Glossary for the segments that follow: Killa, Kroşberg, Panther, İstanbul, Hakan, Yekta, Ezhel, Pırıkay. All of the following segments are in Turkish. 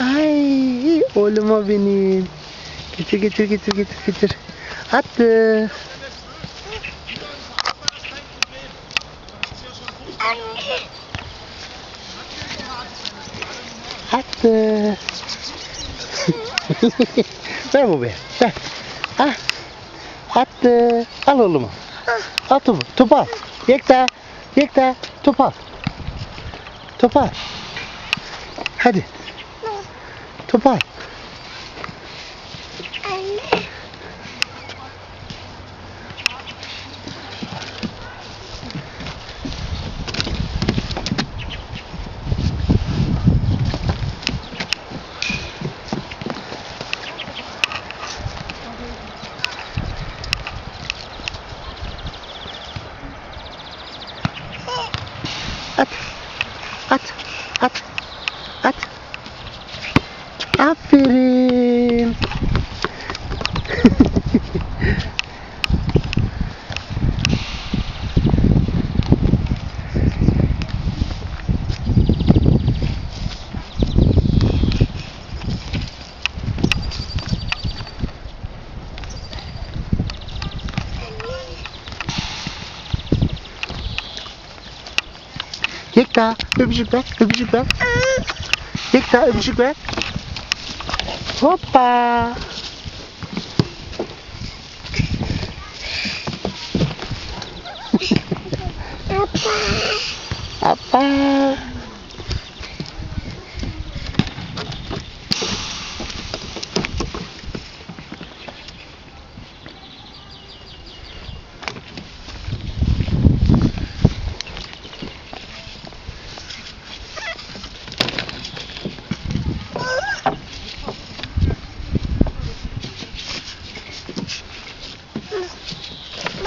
Ay oğlum o benim. Getir. Attı. Attı. Ver bu be. Ver. Ha. Attı. Al oğlumu. Al topu. Topu al. Yekta. Topu al. Hadi. Topu al. At. Aferin. Yekta, öpücük ver. Yekta, öpücük ver. Hoppa. Hoppa. Atma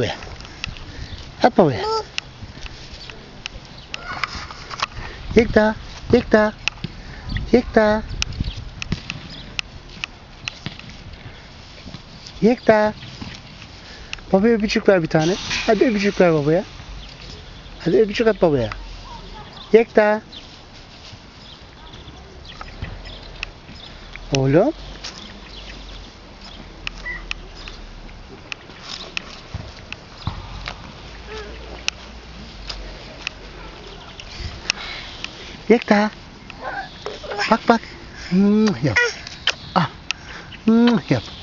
be. Yekta. Babaya öpücük ver bir tane. Hadi öpücük ver babaya. Hadi öpücük at babaya. Yekta. Oğlum. Yekta. Bak. Yap. Ah. Yap.